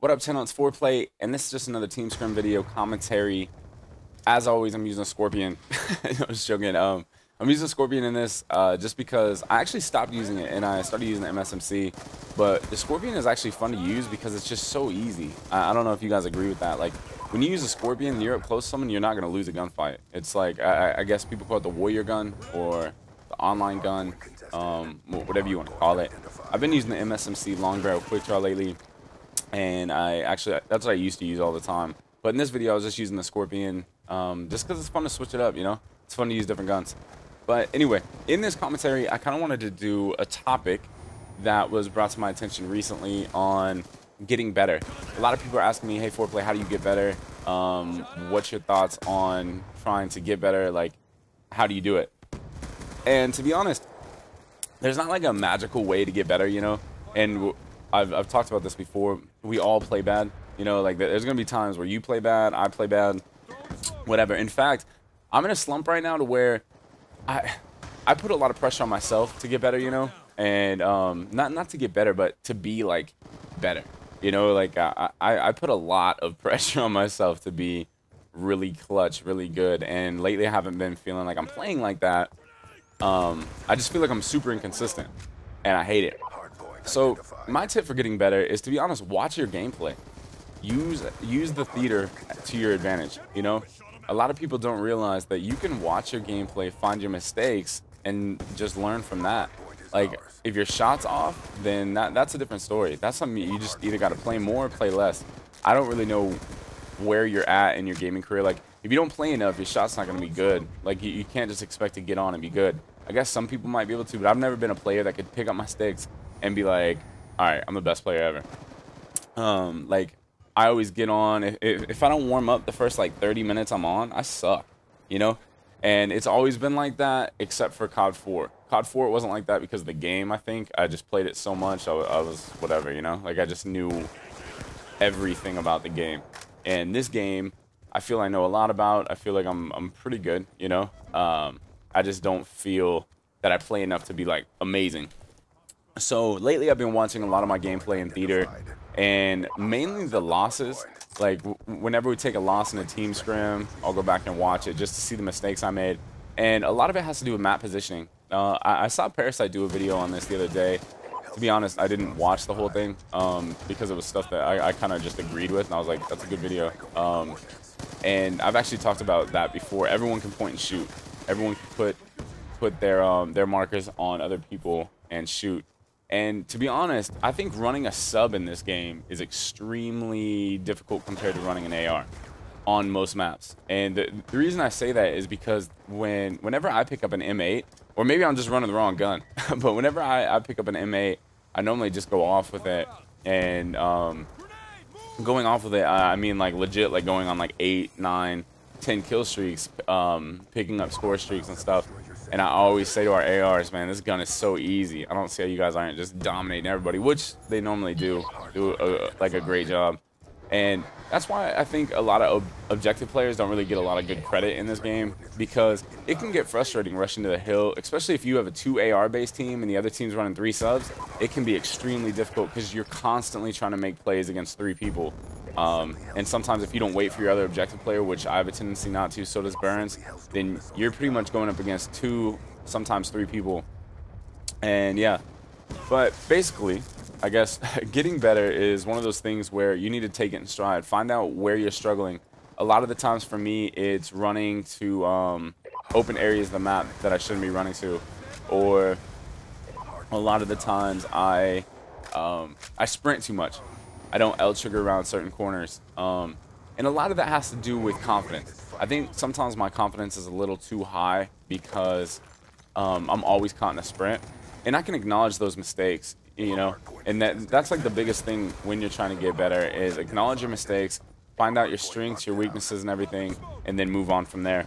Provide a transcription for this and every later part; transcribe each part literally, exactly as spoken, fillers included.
What up, channel? It's four play, and this is just another team scrim video commentary. As always, I'm using a Scorpion. I was joking. Um, I'm using a Scorpion in this uh, just because I actually stopped using it and I started using the M S M C. But the Scorpion is actually fun to use because it's just so easy. I, I don't know if you guys agree with that. Like, when you use a Scorpion and you're up close to someone, you're not going to lose a gunfight. It's like, I, I guess people call it the warrior gun or the online gun, um, whatever you want to call it. I've been using the M S M C long barrel quick draw lately. And I actually, that's what I used to use all the time. But in this video, I was just using the Scorpion um, just because it's fun to switch it up, you know? It's fun to use different guns. But anyway, in this commentary, I kind of wanted to do a topic that was brought to my attention recently on getting better. A lot of people are asking me, hey, four play, how do you get better? Um, what's your thoughts on trying to get better? Like, how do you do it? And to be honest, there's not like a magical way to get better, you know? And I've, I've talked about this before. We all play bad, you know, like there's going to be times where you play bad, I play bad, whatever. In fact, I'm in a slump right now to where I I put a lot of pressure on myself to get better, you know, and um, not, not to get better, but to be like better, you know, like I, I, I put a lot of pressure on myself to be really clutch, really good. And lately I haven't been feeling like I'm playing like that. Um, I just feel like I'm super inconsistent and I hate it. So my tip for getting better is, to be honest, watch your gameplay. Use use the theater to your advantage. You know, a lot of people don't realize that you can watch your gameplay, find your mistakes, and just learn from that. Like, if your shot's off, then that, that's a different story. That's something you just either got to play more or play less. I don't really know where you're at in your gaming career. Like, if you don't play enough, your shot's not going to be good. Like, you, you can't just expect to get on and be good. I guess some people might be able to, but I've never been a player that could pick up my sticks and be like, all right, I'm the best player ever. Um, like, I always get on. If, if, if I don't warm up the first, like, thirty minutes I'm on, I suck, you know? And it's always been like that, except for C O D four. C O D four, it wasn't like that because of the game, I think. I just played it so much, I, I was whatever, you know? Like, I just knew everything about the game. And this game, I feel I know a lot about. I feel like I'm, I'm pretty good, you know? Um, I just don't feel that I play enough to be, like, amazing. So lately I've been watching a lot of my gameplay in theater, and mainly the losses. Like, whenever we take a loss in a team scrim, I'll go back and watch it just to see the mistakes I made. And a lot of it has to do with map positioning. Uh, I, I saw Parasite do a video on this the other day. To be honest, I didn't watch the whole thing um, because it was stuff that I, I kind of just agreed with. And I was like, that's a good video. Um, and I've actually talked about that before. Everyone can point and shoot. Everyone can put, put their, um, their markers on other people and shoot. And to be honest, I think running a sub in this game is extremely difficult compared to running an A R on most maps. And the, the reason I say that is because when whenever I pick up an M eight, or maybe I'm just running the wrong gun, but whenever I, I pick up an M eight, I normally just go off with it. And um, going off with it, I mean like legit, like going on like eight, nine, ten kill streaks, um, picking up score streaks and stuff. And I always say to our A Rs, man, this gun is so easy. I don't see how you guys aren't just dominating everybody, which they normally do, do a, like a great job. And that's why I think a lot of ob objective players don't really get a lot of good credit in this game, because it can get frustrating rushing to the hill, especially if you have a two A R-based team and the other team's running three subs. It can be extremely difficult because you're constantly trying to make plays against three people. Um, and sometimes if you don't wait for your other objective player, which I have a tendency not to, so does Burns, then you're pretty much going up against two, sometimes three people. And yeah, but basically, I guess getting better is one of those things where you need to take it in stride. Find out where you're struggling. A lot of the times for me, it's running to um, open areas of the map that I shouldn't be running to. Or a lot of the times I, um, I sprint too much. I don't L-trigger around certain corners. Um, and a lot of that has to do with confidence. I think sometimes my confidence is a little too high because um, I'm always caught in a sprint. And I can acknowledge those mistakes, you know. And that that's like the biggest thing when you're trying to get better is acknowledge your mistakes, find out your strengths, your weaknesses, and everything, and then move on from there.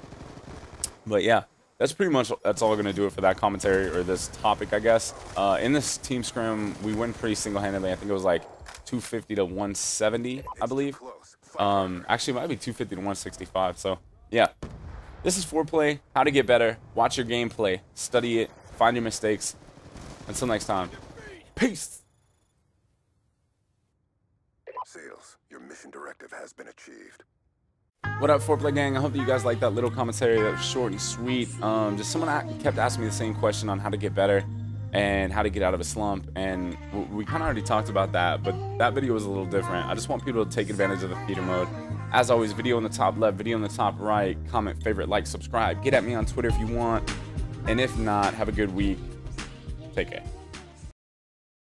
But yeah, that's pretty much that's all going to do it for that commentary or this topic, I guess. Uh, in this team scrim, we win pretty single-handedly. I think it was like two fifty to one seventy, I believe. Um, actually, it might be two fifty to one sixty-five. So yeah, this is four play. How to get better. Watch your gameplay. Study it. Find your mistakes. Until next time. Peace. Sales, your mission directive has been achieved. What up, four play gang? I hope that you guys liked that little commentary. That was short and sweet. Um, just someone kept asking me the same question on how to get better and how to get out of a slump, and we kind of already talked about that, but that video was a little different. I just want people to take advantage of the theater mode. As always, video in the top left, video in the top right, comment, favorite, like, subscribe. Get at me on Twitter if you want, and if not, have a good week. Take care.